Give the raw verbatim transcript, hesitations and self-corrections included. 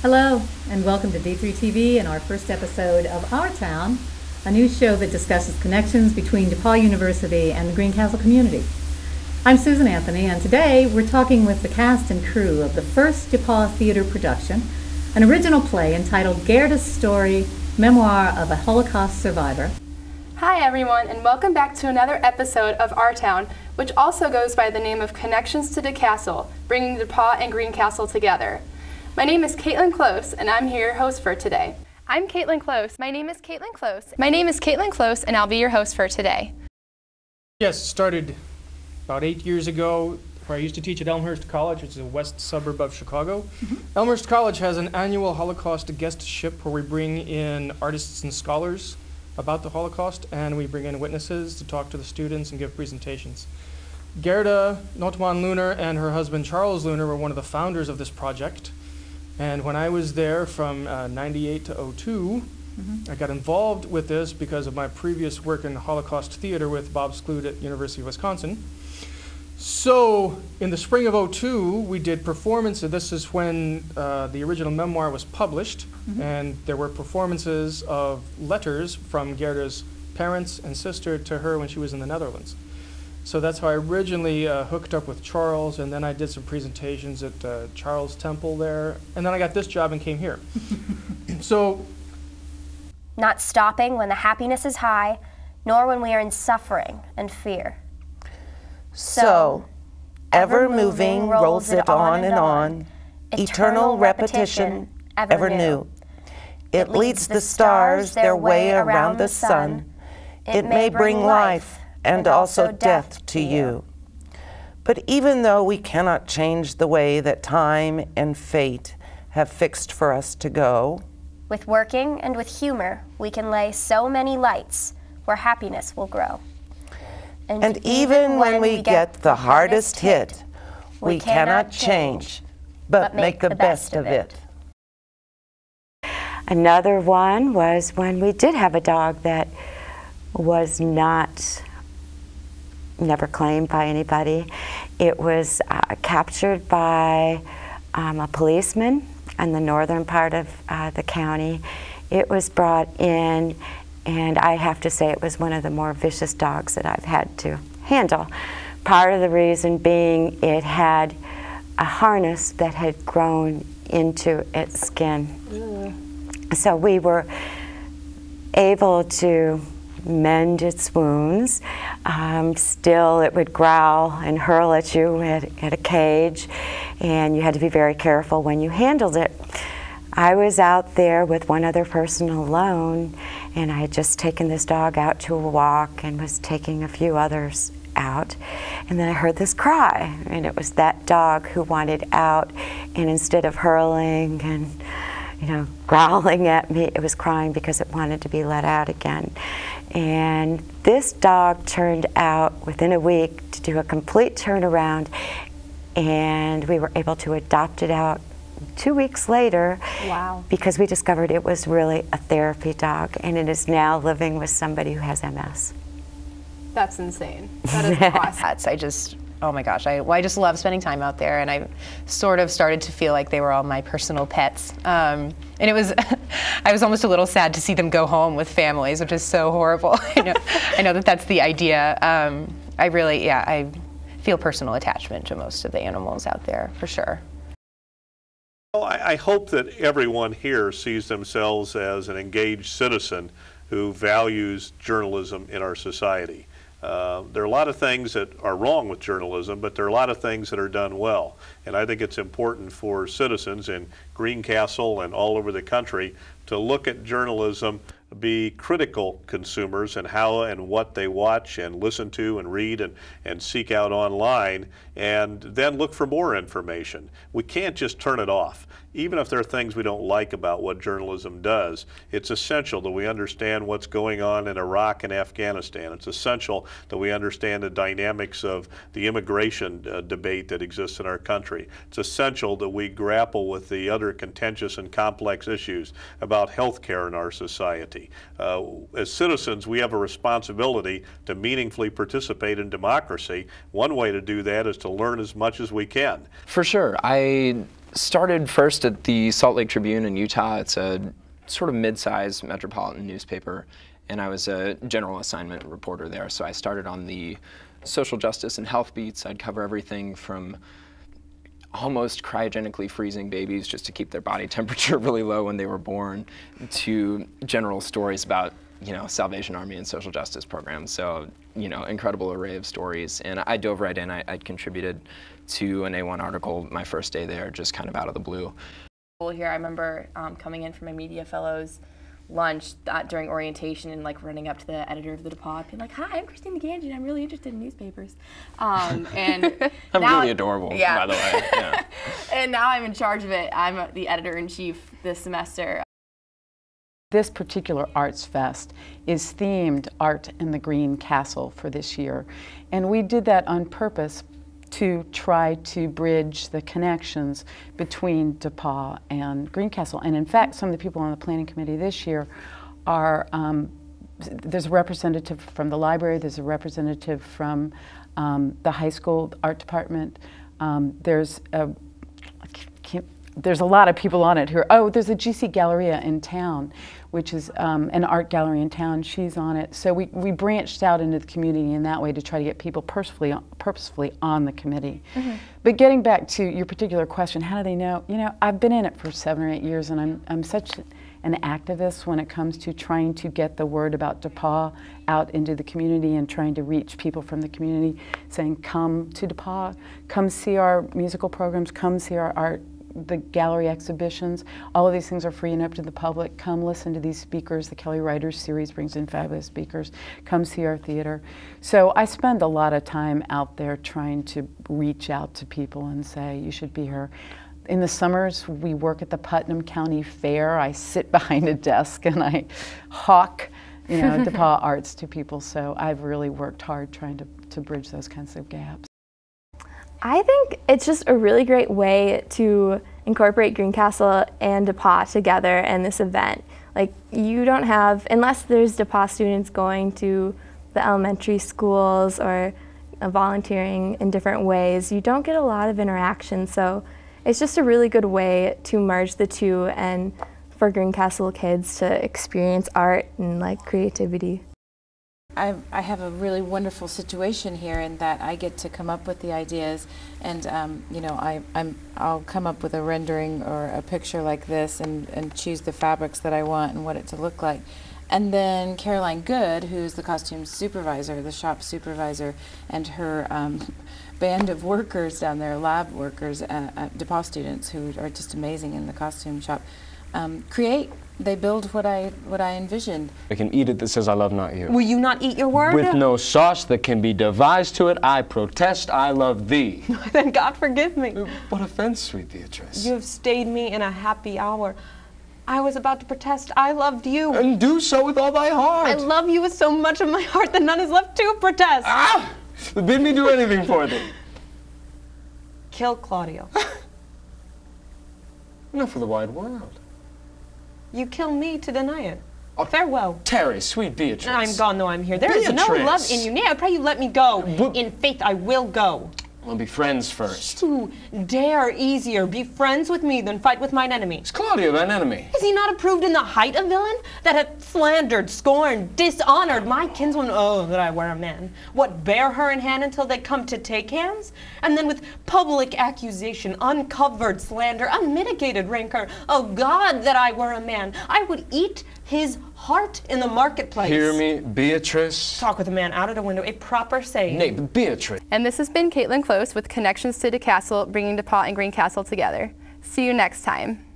Hello, and welcome to D three T V and our first episode of Our Town, a new show that discusses connections between DePauw University and the Greencastle community. I'm Susan Anthony, and today we're talking with the cast and crew of the first DePauw Theater production, an original play entitled Gerda's Story, Memoir of a Holocaust Survivor. Hi everyone, and welcome back to another episode of Our Town, which also goes by the name of Connections to DeCastle, bringing DePauw and Greencastle together. My name is Kaitlin Klose, and I'm your host for today. I'm Kaitlin Klose. My name is Kaitlin Klose. My name is Kaitlin Klose, and I'll be your host for today. Yes, started about eight years ago, where I used to teach at Elmhurst College, which is a west suburb of Chicago. Mm-hmm. Elmhurst College has an annual Holocaust guestship where we bring in artists and scholars about the Holocaust, and we bring in witnesses to talk to the students and give presentations. Gerda Notman Luner and her husband Charles Luner were one of the founders of this project. And when I was there from uh, ninety-eight to oh two, mm-hmm. I got involved with this because of my previous work in Holocaust theater with Bob Sklood at University of Wisconsin. So in the spring of oh two, we did performances. This is when uh, the original memoir was published, mm-hmm. and there were performances of letters from Gerda's parents and sister to her when she was in the Netherlands. So that's how I originally uh, hooked up with Charles, and then I did some presentations at uh, Charles Temple there, and then I got this job and came here. So, not stopping when the happiness is high, nor when we are in suffering and fear. So, ever-moving rolls it on and on, eternal repetition ever new. It leads the stars their way around the sun. It may bring life, and also death to you. But even though we cannot change the way that time and fate have fixed for us to go, with working and with humor, we can lay so many lights where happiness will grow. And, and even when we get the hardest hit, we cannot change, but make the best of it. Another one was when we did have a dog that was not never claimed by anybody. It was uh, captured by um, a policeman in the northern part of uh, the county. It was brought in, and I have to say it was one of the more vicious dogs that I've had to handle. Part of the reason being it had a harness that had grown into its skin. Mm. So we were able to mend its wounds. Um, still, it would growl and hurl at you at, at a cage, and you had to be very careful when you handled it. I was out there with one other person alone, and I had just taken this dog out to a walk and was taking a few others out, and then I heard this cry, and it was that dog who wanted out, and instead of hurling and you know, growling at me, it was crying because it wanted to be let out again. And this dog turned out, within a week, to do a complete turnaround, and we were able to adopt it out two weeks later. Wow. Because we discovered it was really a therapy dog, and it is now living with somebody who has M S. That's insane. That is awesome. I just, oh my gosh, I, well, I just love spending time out there, and I sort of started to feel like they were all my personal pets. Um, and it was, I was almost a little sad to see them go home with families, which is so horrible. I, know, I know that that's the idea. Um, I really, yeah, I feel personal attachment to most of the animals out there, for sure. Well, I, I hope that everyone here sees themselves as an engaged citizen who values journalism in our society. Uh, there are a lot of things that are wrong with journalism, but there are a lot of things that are done well. And I think it's important for citizens in Greencastle and all over the country to look at journalism, be critical consumers in how and what they watch and listen to and read and, and seek out online, and then look for more information. We can't just turn it off. Even if there are things we don't like about what journalism does, it's essential that we understand what's going on in Iraq and Afghanistan. It's essential that we understand the dynamics of the immigration uh, debate that exists in our country. It's essential that we grapple with the other contentious and complex issues about health care in our society. Uh, as citizens, we have a responsibility to meaningfully participate in democracy. One way to do that is to learn as much as we can. For sure. I started first at the Salt Lake Tribune in Utah. It's a sort of mid-sized metropolitan newspaper, and I was a general assignment reporter there. So I started on the social justice and health beats. I'd cover everything from almost cryogenically freezing babies just to keep their body temperature really low when they were born, to general stories about, you know, Salvation Army and social justice programs. So, you know, incredible array of stories. And I dove right in. I, I'd contributed to an A one article my first day there, just kind of out of the blue. Well, here I remember um, coming in from a media fellows lunch that, during orientation, and like running up to the editor of the DePauw and being like, "Hi, I'm Christine McGangie and I'm really interested in newspapers." Um, and I'm now, really adorable, yeah. by the way. Yeah. And now I'm in charge of it. I'm the editor-in-chief this semester. This particular Arts Fest is themed Art in the Greencastle for this year, and we did that on purpose to try to bridge the connections between DePauw and Greencastle. And in fact, some of the people on the planning committee this year are, um, there's a representative from the library, there's a representative from um, the high school art department, um, there's a, I can't, there's a lot of people on it who are, oh, there's a G C Galleria in town, which is um, an art gallery in town. She's on it. So we, we branched out into the community in that way to try to get people purposefully, purposefully on the committee. Mm-hmm. But getting back to your particular question, how do they know? You know, I've been in it for seven or eight years, and I'm, I'm such an activist when it comes to trying to get the word about DePauw out into the community and trying to reach people from the community, saying, come to DePauw, come see our musical programs, come see our art, the gallery exhibitions. All of these things are free and up to the public. Come listen to these speakers. The Kelly Writers Series brings in fabulous speakers. Come see our theater. So I spend a lot of time out there trying to reach out to people and say, you should be here. In the summers, we work at the Putnam County Fair. I sit behind a desk and I hawk, you know, DePauw arts to people. So I've really worked hard trying to, to bridge those kinds of gaps. I think it's just a really great way to incorporate Greencastle and DePauw together in this event. Like, you don't have, unless there's DePauw students going to the elementary schools or uh, volunteering in different ways, you don't get a lot of interaction. So it's just a really good way to merge the two and for Greencastle kids to experience art and like creativity. I have a really wonderful situation here in that I get to come up with the ideas, and um, you know, I, I'm, I'll come up with a rendering or a picture like this and, and choose the fabrics that I want and what it to look like. And then Caroline Good, who's the costume supervisor, the shop supervisor, and her um, band of workers down there, lab workers, uh, uh, DePauw students who are just amazing in the costume shop, um, create. They build what I what I envisioned. I can eat it that says I love not you. Will you not eat your word? With no sauce that can be devised to it, I protest I love thee. Then God forgive me. What offense, sweet Beatrice? You have stayed me in a happy hour. I was about to protest I loved you. And do so with all thy heart. I love you with so much of my heart that none is left to protest. Ah! Bid me do anything for thee. Kill Claudio. Enough for the wide world. You kill me to deny it. Oh, farewell. Terry, sweet Beatrice. I'm gone though I'm here. There Beatrice. Is no love in you. Nay, I pray you let me go. But in faith, I will go. We'll be friends first. Who dare easier be friends with me than fight with mine enemy? Is Claudio thine enemy? Is he not approved in the height a villain? That hath slandered, scorned, dishonored my kinswoman. Oh, that I were a man. What, bear her in hand until they come to take hands? And then with public accusation, uncovered slander, unmitigated rancor. Oh God, that I were a man. I would eat his heart in the marketplace. Hear me, Beatrice. Talk with a man out of the window, a proper saying. Nay, Beatrice. And this has been Kaitlin Klose with Connections to DeCastle, bringing DePauw and Greencastle together. See you next time.